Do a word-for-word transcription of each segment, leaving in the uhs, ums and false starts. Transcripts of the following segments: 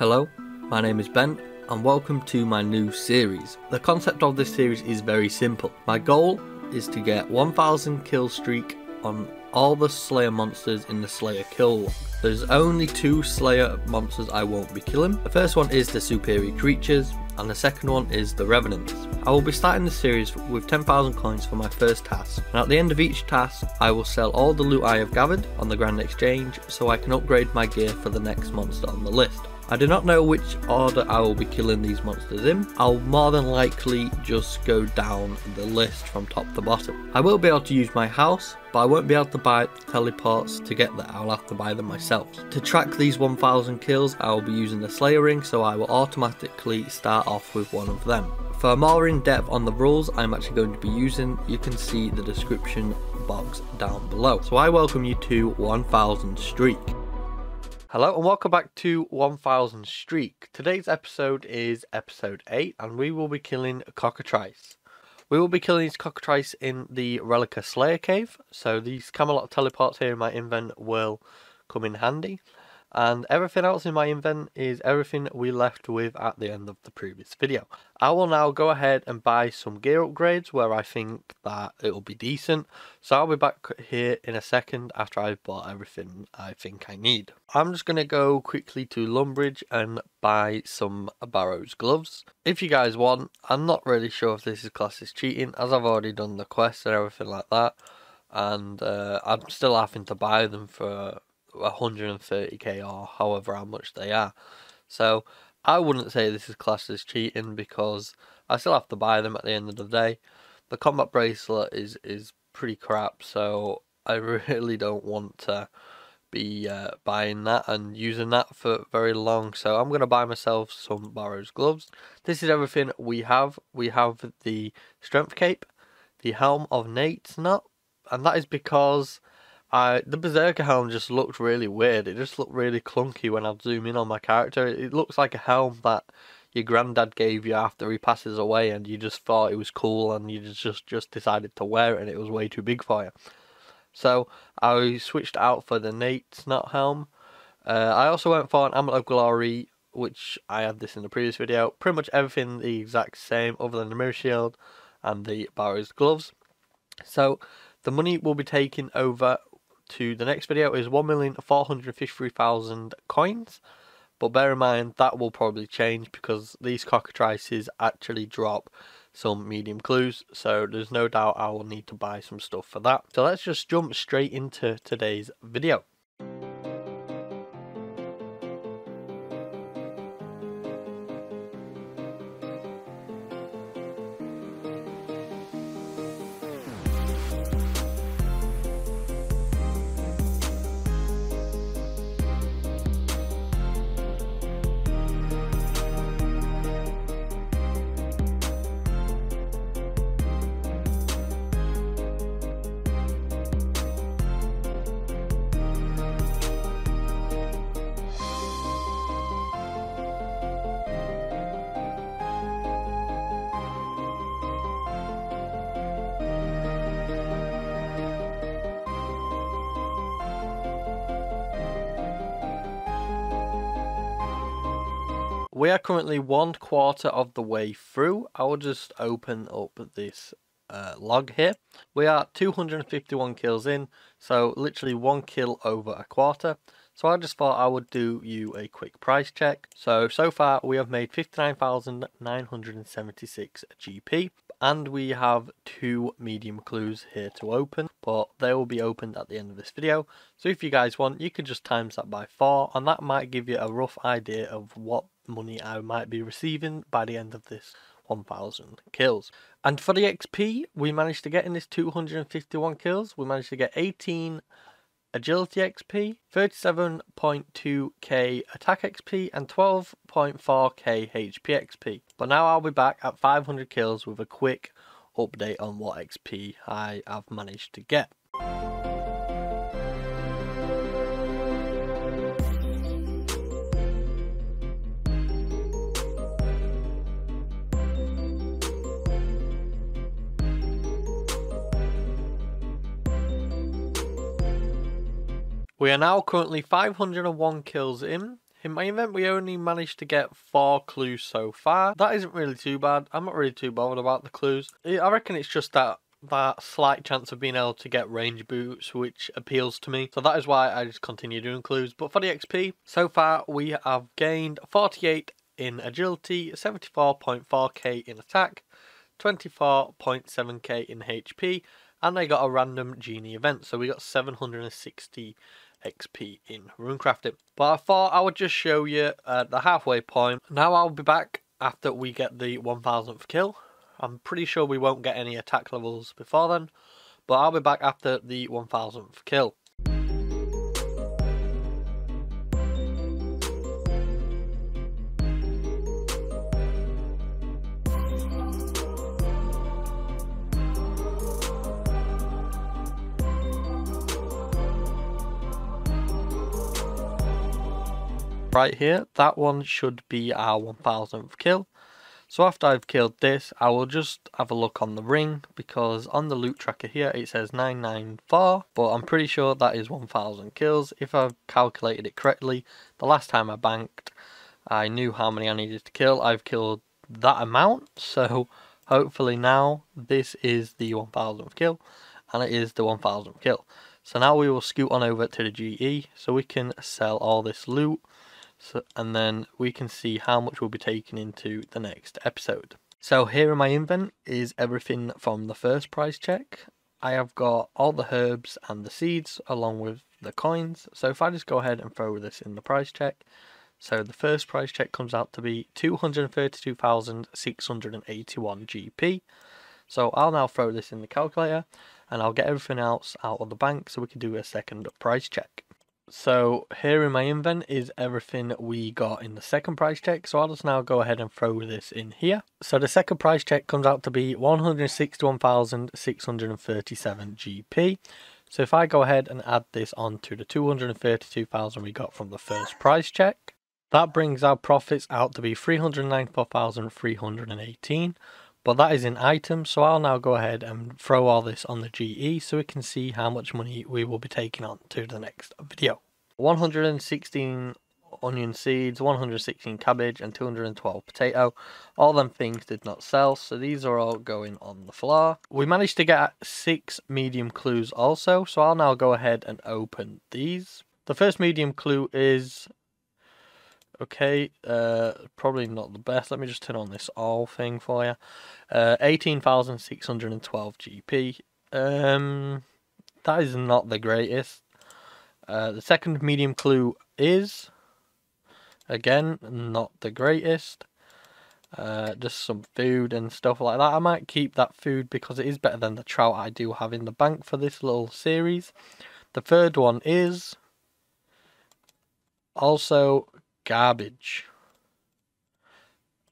Hello, my name is Ben and welcome to my new series. The concept of this series is very simple. My goal is to get one thousand kill streak on all the Slayer monsters in the Slayer kill log. There's only two Slayer monsters I won't be killing. The first one is the superior creatures and the second one is the revenants. I will be starting the series with ten thousand coins for my first task, and at the end of each task I will sell all the loot I have gathered on the Grand Exchange so I can upgrade my gear for the next monster on the list. I do not know which order I will be killing these monsters in. I'll more than likely just go down the list from top to bottom. I will be able to use my house, but I won't be able to buy teleports to get there. I'll have to buy them myself. To track these one thousand kills I will be using the Slayer ring, so I will automatically start off with one of them. For more in depth on the rules I'm actually going to be using, you can see the description box down below. So I welcome you to one thousand Streak. Hello and welcome back to one thousand Streak. Today's episode is episode eight and we will be killing Cockatrice. We will be killing these Cockatrice in the Relica Slayer cave, so these Camelot teleports here in my invent will come in handy. And everything else in my invent is everything we left with at the end of the previous video. I will now go ahead and buy some gear upgrades where I think that it will be decent. So I'll be back here in a second after I've bought everything I think I need. I'm just going to go quickly to Lumbridge and buy some Barrow's gloves. If you guys want, I'm not really sure if this is classed as cheating as I've already done the quest and everything like that. And uh, I'm still having to buy them for one hundred thirty K or however how much they are, so I wouldn't say this is classed as cheating because I still have to buy them at the end of the day. The combat bracelet is is pretty crap, so I really don't want to be uh, buying that and using that for very long, so I'm going to buy myself some Barrow's gloves. This is everything we have. We have the strength cape, the helm of Neitiznot, and that is because I, the Berserker helm just looked really weird. It just looked really clunky when I zoom in on my character. It, it looks like a helm that your granddad gave you after he passes away and you just thought it was cool and you just, just, just decided to wear it and it was way too big for you. So I switched out for the Neitiznot helm. Uh, I also went for an Amulet of Glory, which I had this in the previous video. Pretty much everything the exact same other than the mirror shield and the Barrow's gloves. So the money will be taken over to the next video is one million four hundred fifty-three thousand coins, but bear in mind that will probably change because these Cockatrices actually drop some medium clues, so there's no doubt I will need to buy some stuff for that. So let's just jump straight into today's video. We are currently one quarter of the way through. I will just open up this uh, log here. We are two hundred fifty-one kills in, so literally one kill over a quarter. So I just thought I would do you a quick price check. So, so far we have made fifty-nine thousand nine hundred seventy-six G P. And we have two medium clues here to open, but they will be opened at the end of this video. So if you guys want, you can just times that by four, and that might give you a rough idea of what money I might be receiving by the end of this one thousand kills. And for the X P, we managed to get in this two hundred fifty-one kills, we managed to get eighteen agility X P, thirty-seven point two K attack X P and twelve point four K H P X P. But now I'll be back at five hundred kills with a quick update on what X P I have managed to get. We are now currently five hundred one kills in. In my event, we only managed to get four clues so far. That isn't really too bad. I'm not really too bothered about the clues. I reckon it's just that that slight chance of being able to get range boots, which appeals to me, so that is why I just continue doing clues. But for the X P, so far we have gained forty-eight in agility, seventy-four point four K in attack, twenty-four point seven K in H P, and I got a random genie event, so we got seven hundred sixty X P in runecrafting. But I thought I would just show you uh, the halfway point. Now I'll be back after we get the one thousandth kill. I'm pretty sure we won't get any attack levels before then, but I'll be back after the one thousandth kill. Right here, that one should be our one thousandth kill. So after I've killed this, I will just have a look on the ring, because on the loot tracker here it says nine nine four, but I'm pretty sure that is one thousand kills. If I've calculated it correctly, the last time I banked, I knew how many I needed to kill. I've killed that amount, so hopefully now this is the one thousandth kill, and it is the one thousandth kill. So now we will scoot on over to the G E, so we can sell all this loot. So, and then we can see how much will be taken into the next episode. So here in my invent is everything from the first price check. I have got all the herbs and the seeds along with the coins. So if I just go ahead and throw this in the price check. So the first price check comes out to be two hundred thirty-two thousand six hundred eighty-one G P. So I'll now throw this in the calculator and I'll get everything else out of the bank so we can do a second price check. So here in my invent is everything we got in the second price check, so I'll just now go ahead and throw this in here. So the second price check comes out to be one hundred sixty-one thousand six hundred thirty-seven G P. So if I go ahead and add this on to the two hundred thirty-two thousand we got from the first price check, that brings our profits out to be three hundred ninety-four thousand three hundred eighteen, but that is in items, so I'll now go ahead and throw all this on the G E so we can see how much money we will be taking on to the next video. one hundred sixteen onion seeds, one hundred sixteen cabbage and two hundred twelve potato. All them things did not sell, so these are all going on the floor. We managed to get six medium clues also, so I'll now go ahead and open these. The first medium clue is... Okay, uh, probably not the best. Let me just turn on this all thing for you. Uh, eighteen thousand six hundred twelve G P. Um, that is not the greatest. Uh, the second medium clue is, again, not the greatest. Uh, just some food and stuff like that. I might keep that food because it is better than the trout I do have in the bank for this little series. The third one is also... garbage.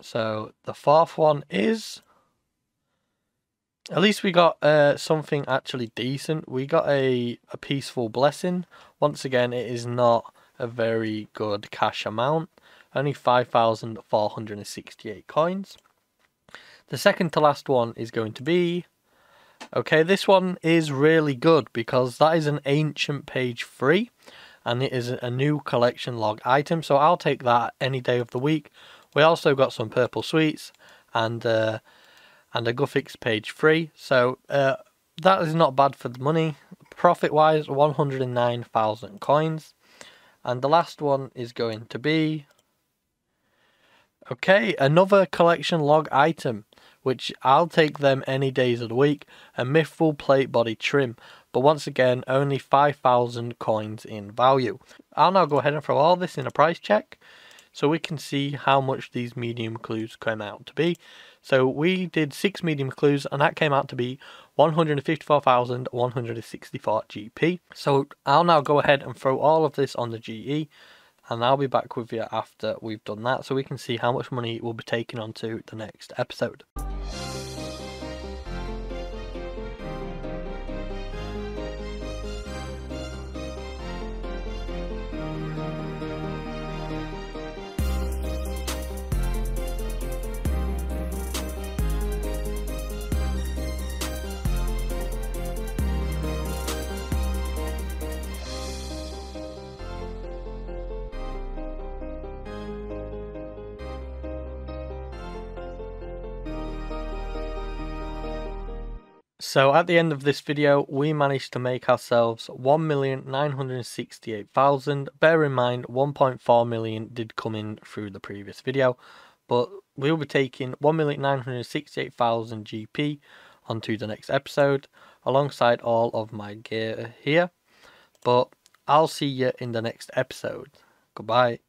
So the fourth one is, at least we got uh, something actually decent. We got a, a peaceful blessing. Once again, it is not a very good cash amount, only five thousand four hundred sixty-eight coins. The second to last one is going to be, okay, this one is really good because that is an ancient page three. And it is a new collection log item, so I'll take that any day of the week. We also got some purple sweets and uh, and a Guffix page three, so uh, that is not bad for the money. Profit-wise, one hundred nine thousand coins. And the last one is going to be... Okay, another collection log item, which I'll take them any days of the week. A Mythful plate body trim. But once again, only five thousand coins in value. I'll now go ahead and throw all this in a price check so we can see how much these medium clues came out to be. So we did six medium clues and that came out to be one hundred fifty-four thousand one hundred sixty-four G P. So I'll now go ahead and throw all of this on the G E and I'll be back with you after we've done that so we can see how much money we'll be taking on to the next episode. So at the end of this video, we managed to make ourselves one million nine hundred sixty-eight thousand. Bear in mind, one point four million did come in through the previous video, but we'll be taking one million nine hundred sixty-eight thousand G P onto the next episode, alongside all of my gear here. But I'll see you in the next episode. Goodbye.